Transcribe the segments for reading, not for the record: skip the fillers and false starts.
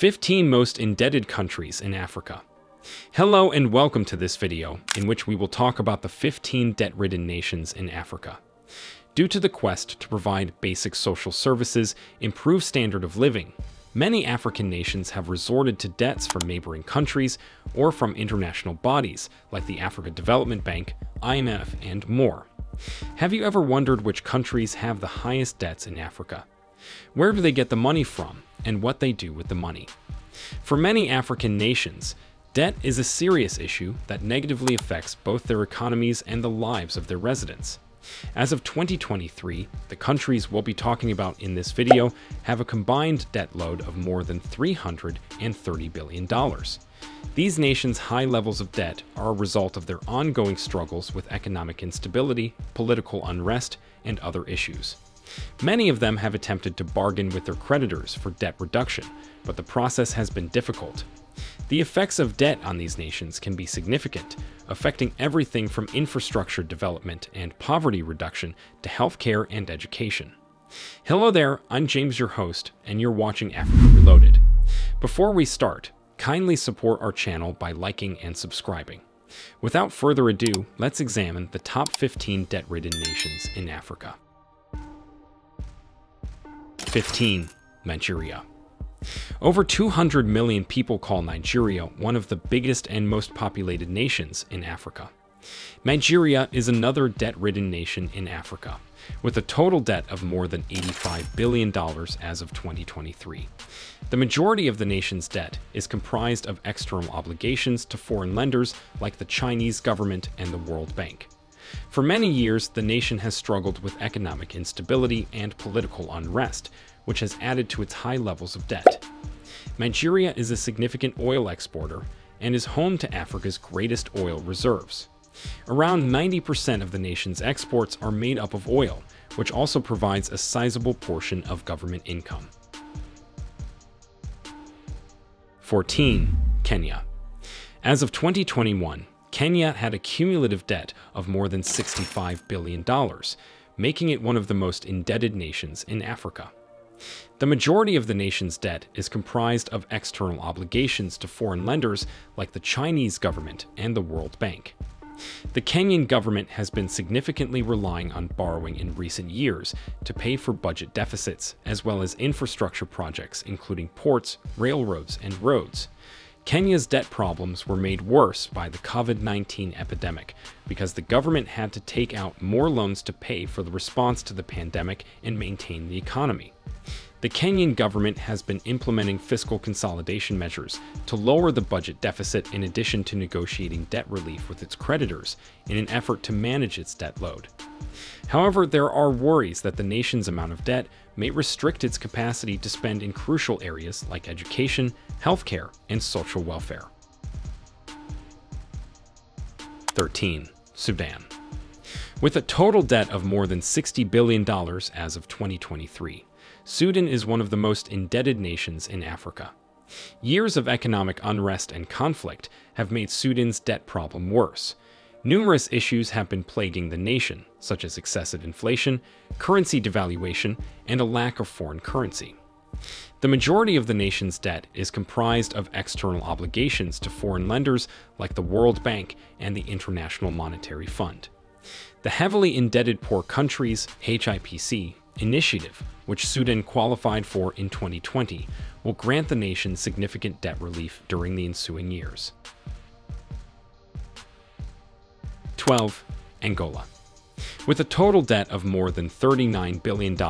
15 most indebted countries in Africa. Hello and welcome to this video, in which we will talk about the 15 debt-ridden nations in Africa. Due to the quest to provide basic social services, improve standard of living, many African nations have resorted to debts from neighboring countries or from international bodies like the Africa Development Bank, IMF, and more. Have you ever wondered which countries have the highest debts in Africa? Where do they get the money from, and what they do with the money? For many African nations, debt is a serious issue that negatively affects both their economies and the lives of their residents. As of 2023, the countries we'll be talking about in this video have a combined debt load of more than $330 billion. These nations' high levels of debt are a result of their ongoing struggles with economic instability, political unrest, and other issues. Many of them have attempted to bargain with their creditors for debt reduction, but the process has been difficult. The effects of debt on these nations can be significant, affecting everything from infrastructure development and poverty reduction to healthcare and education. Hello there, I'm James, your host, and you're watching Africa Reloaded. Before we start, kindly support our channel by liking and subscribing. Without further ado, let's examine the top 15 debt-ridden nations in Africa. 15. Nigeria. Over 200 million people call Nigeria one of the biggest and most populated nations in Africa. Nigeria is another debt-ridden nation in Africa, with a total debt of more than $85 billion as of 2023. The majority of the nation's debt is comprised of external obligations to foreign lenders like the Chinese government and the World Bank. For many years, the nation has struggled with economic instability and political unrest, which has added to its high levels of debt. Nigeria is a significant oil exporter and is home to Africa's greatest oil reserves. Around 90% of the nation's exports are made up of oil, which also provides a sizable portion of government income. 14. Kenya. As of 2021, Kenya had a cumulative debt of more than $65 billion, making it one of the most indebted nations in Africa. The majority of the nation's debt is comprised of external obligations to foreign lenders like the Chinese government and the World Bank. The Kenyan government has been significantly relying on borrowing in recent years to pay for budget deficits, as well as infrastructure projects including ports, railroads, and roads. Kenya's debt problems were made worse by the COVID-19 epidemic because the government had to take out more loans to pay for the response to the pandemic and maintain the economy. The Kenyan government has been implementing fiscal consolidation measures to lower the budget deficit in addition to negotiating debt relief with its creditors in an effort to manage its debt load. However, there are worries that the nation's amount of debt may restrict its capacity to spend in crucial areas like education, healthcare, and social welfare. 13. Sudan. With a total debt of more than $60 billion as of 2023, Sudan is one of the most indebted nations in Africa. Years of economic unrest and conflict have made Sudan's debt problem worse. Numerous issues have been plaguing the nation, such as excessive inflation, currency devaluation, and a lack of foreign currency. The majority of the nation's debt is comprised of external obligations to foreign lenders like the World Bank and the International Monetary Fund. The heavily indebted Poor Countries (HIPC) initiative, which Sudan qualified for in 2020, will grant the nation significant debt relief during the ensuing years. 12. Angola. With a total debt of more than $39 billion by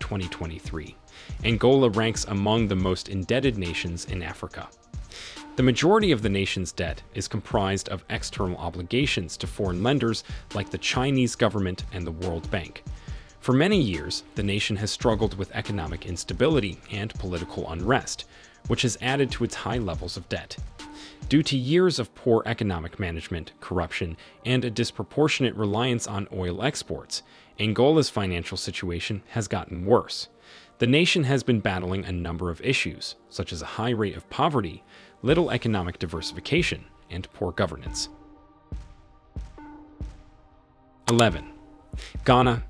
2023, Angola ranks among the most indebted nations in Africa. The majority of the nation's debt is comprised of external obligations to foreign lenders like the Chinese government and the World Bank. For many years, the nation has struggled with economic instability and political unrest, which has added to its high levels of debt. Due to years of poor economic management, corruption, and a disproportionate reliance on oil exports, Angola's financial situation has gotten worse. The nation has been battling a number of issues, such as a high rate of poverty, little economic diversification, and poor governance. 11. Ghana.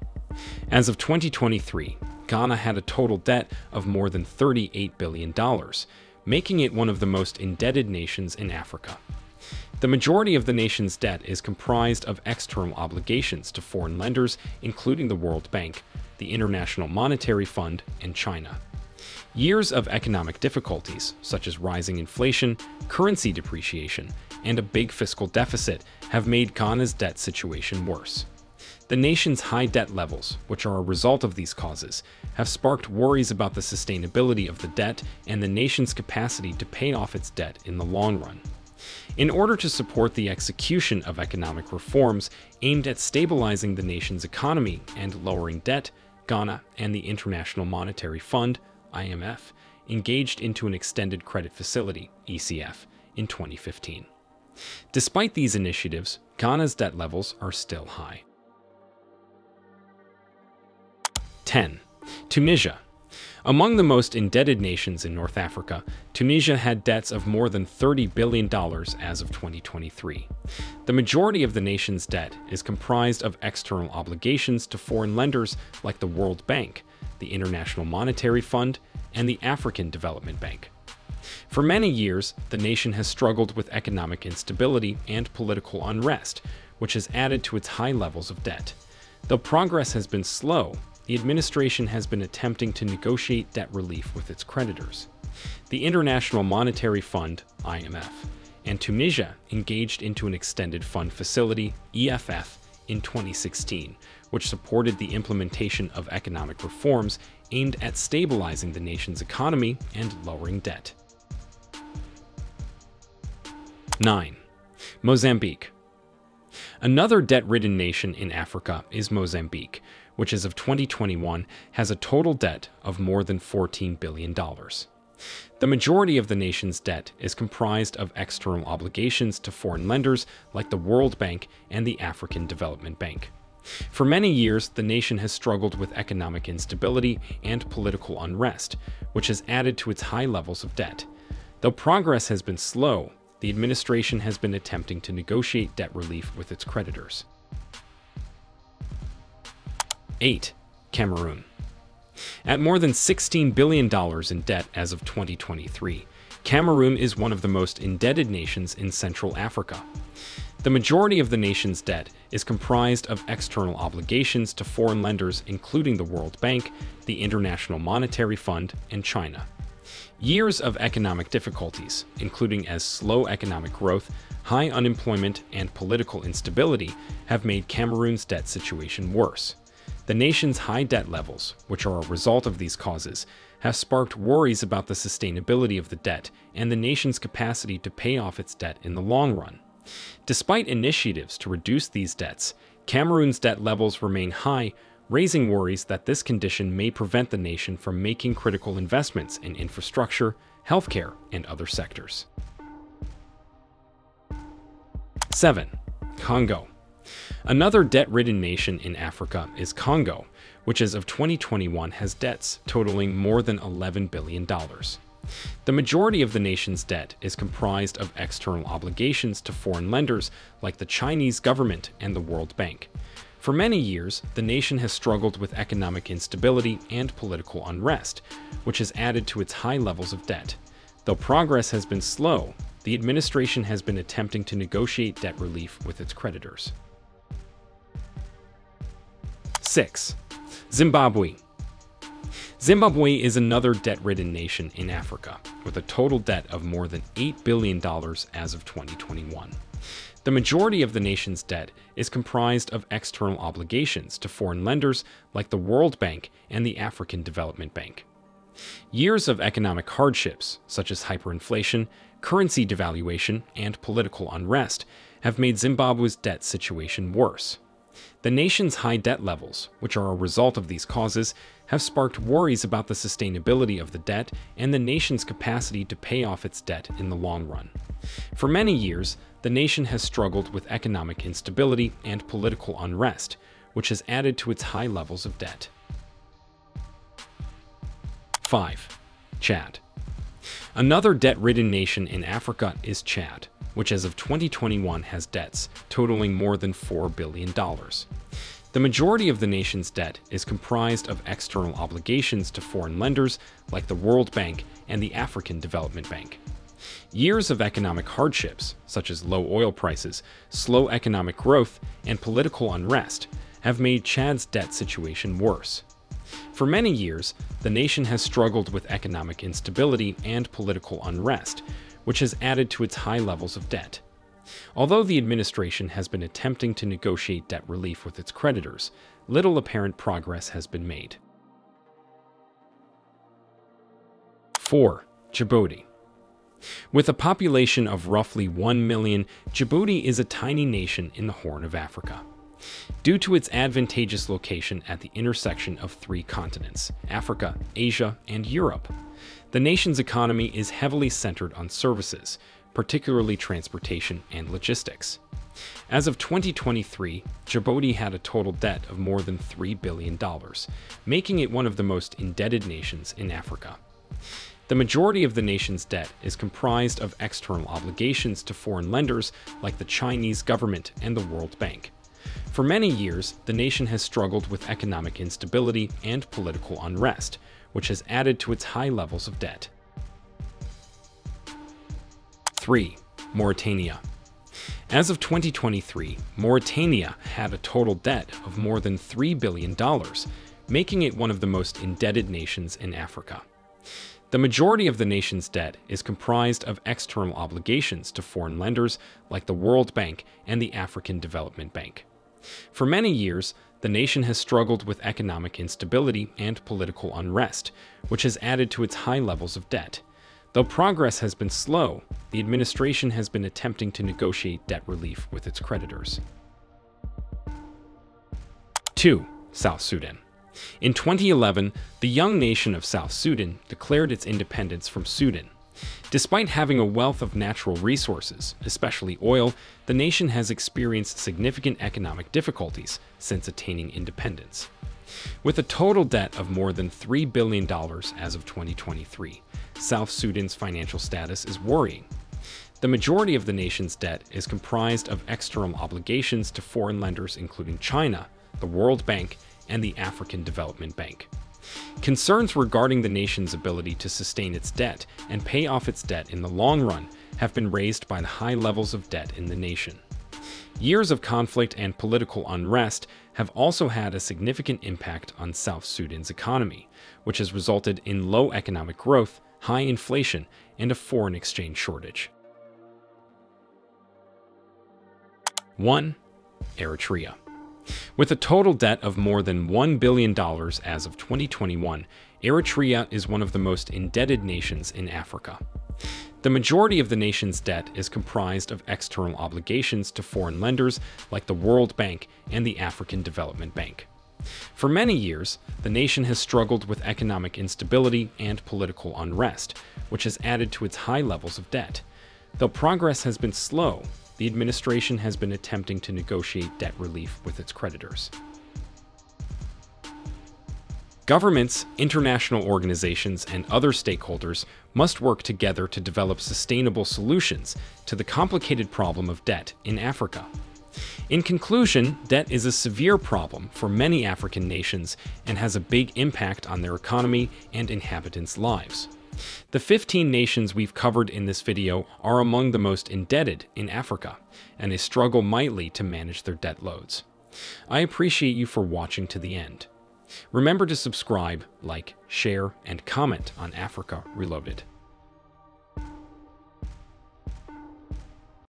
As of 2023, Ghana had a total debt of more than $38 billion, making it one of the most indebted nations in Africa. The majority of the nation's debt is comprised of external obligations to foreign lenders, including the World Bank, the International Monetary Fund, and China. Years of economic difficulties, such as rising inflation, currency depreciation, and a big fiscal deficit, have made Ghana's debt situation worse. The nation's high debt levels, which are a result of these causes, have sparked worries about the sustainability of the debt and the nation's capacity to pay off its debt in the long run. In order to support the execution of economic reforms aimed at stabilizing the nation's economy and lowering debt, Ghana and the International Monetary Fund, IMF, engaged into an extended credit facility, ECF, in 2015. Despite these initiatives, Ghana's debt levels are still high. 10. Tunisia. Among the most indebted nations in North Africa, Tunisia had debts of more than $30 billion as of 2023. The majority of the nation's debt is comprised of external obligations to foreign lenders like the World Bank, the International Monetary Fund, and the Africa Development Bank. For many years, the nation has struggled with economic instability and political unrest, which has added to its high levels of debt. Though progress has been slow, the administration has been attempting to negotiate debt relief with its creditors. The International Monetary Fund, IMF, and Tunisia engaged into an extended fund facility, EFF, in 2016, which supported the implementation of economic reforms aimed at stabilizing the nation's economy and lowering debt. 9. Mozambique. Another debt-ridden nation in Africa is Mozambique, which as of 2021 has a total debt of more than $14 billion. The majority of the nation's debt is comprised of external obligations to foreign lenders like the World Bank and the African Development Bank. For many years, the nation has struggled with economic instability and political unrest, which has added to its high levels of debt. Though progress has been slow, the administration has been attempting to negotiate debt relief with its creditors. 8. Cameroon. At more than $16 billion in debt as of 2023, Cameroon is one of the most indebted nations in Central Africa. The majority of the nation's debt is comprised of external obligations to foreign lenders, including the World Bank, the International Monetary Fund, and China. Years of economic difficulties, including slow economic growth, high unemployment, and political instability, have made Cameroon's debt situation worse. The nation's high debt levels, which are a result of these causes, have sparked worries about the sustainability of the debt and the nation's capacity to pay off its debt in the long run. Despite initiatives to reduce these debts, Cameroon's debt levels remain high, raising worries that this condition may prevent the nation from making critical investments in infrastructure, healthcare, and other sectors. 7. Congo. Another debt-ridden nation in Africa is Congo, which as of 2021 has debts totaling more than $11 billion. The majority of the nation's debt is comprised of external obligations to foreign lenders like the Chinese government and the World Bank. For many years, the nation has struggled with economic instability and political unrest, which has added to its high levels of debt. Though progress has been slow, the administration has been attempting to negotiate debt relief with its creditors. 6. Zimbabwe. Zimbabwe is another debt-ridden nation in Africa, with a total debt of more than $8 billion as of 2021. The majority of the nation's debt is comprised of external obligations to foreign lenders like the World Bank and the African Development Bank. Years of economic hardships, such as hyperinflation, currency devaluation, and political unrest, have made Zimbabwe's debt situation worse. The nation's high debt levels, which are a result of these causes, have sparked worries about the sustainability of the debt and the nation's capacity to pay off its debt in the long run. For many years, the nation has struggled with economic instability and political unrest, which has added to its high levels of debt. 5. Chad. Another debt-ridden nation in Africa is Chad, which as of 2021 has debts totaling more than $4 billion. The majority of the nation's debt is comprised of external obligations to foreign lenders like the World Bank and the African Development Bank. Years of economic hardships, such as low oil prices, slow economic growth, and political unrest, have made Chad's debt situation worse. For many years, the nation has struggled with economic instability and political unrest, which has added to its high levels of debt. Although the administration has been attempting to negotiate debt relief with its creditors, little apparent progress has been made. 4. Djibouti. With a population of roughly 1 million, Djibouti is a tiny nation in the Horn of Africa. Due to its advantageous location at the intersection of three continents, Africa, Asia, and Europe, the nation's economy is heavily centered on services, particularly transportation and logistics. As of 2023, Djibouti had a total debt of more than $3 billion, making it one of the most indebted nations in Africa. The majority of the nation's debt is comprised of external obligations to foreign lenders like the Chinese government and the World Bank. For many years, the nation has struggled with economic instability and political unrest, which has added to its high levels of debt. 3. Mauritania. As of 2023, Mauritania had a total debt of more than $3 billion, making it one of the most indebted nations in Africa. The majority of the nation's debt is comprised of external obligations to foreign lenders like the World Bank and the African Development Bank. For many years, the nation has struggled with economic instability and political unrest, which has added to its high levels of debt. Though progress has been slow, the administration has been attempting to negotiate debt relief with its creditors. 2. South Sudan. In 2011, the young nation of South Sudan declared its independence from Sudan. Despite having a wealth of natural resources, especially oil, the nation has experienced significant economic difficulties since attaining independence. With a total debt of more than $3 billion as of 2023, South Sudan's financial status is worrying. The majority of the nation's debt is comprised of external obligations to foreign lenders including China, the World Bank, and the African Development Bank. Concerns regarding the nation's ability to sustain its debt and pay off its debt in the long run have been raised by the high levels of debt in the nation. Years of conflict and political unrest have also had a significant impact on South Sudan's economy, which has resulted in low economic growth, high inflation, and a foreign exchange shortage. 1. Eritrea. With a total debt of more than $1 billion as of 2021, Eritrea is one of the most indebted nations in Africa. The majority of the nation's debt is comprised of external obligations to foreign lenders like the World Bank and the African Development Bank. For many years, the nation has struggled with economic instability and political unrest, which has added to its high levels of debt. Though progress has been slow, the administration has been attempting to negotiate debt relief with its creditors. Governments, international organizations, and other stakeholders must work together to develop sustainable solutions to the complicated problem of debt in Africa. In conclusion, debt is a severe problem for many African nations and has a big impact on their economy and inhabitants' lives. The 15 nations we've covered in this video are among the most indebted in Africa, and they struggle mightily to manage their debt loads. I appreciate you for watching to the end. Remember to subscribe, like, share, and comment on Africa Reloaded.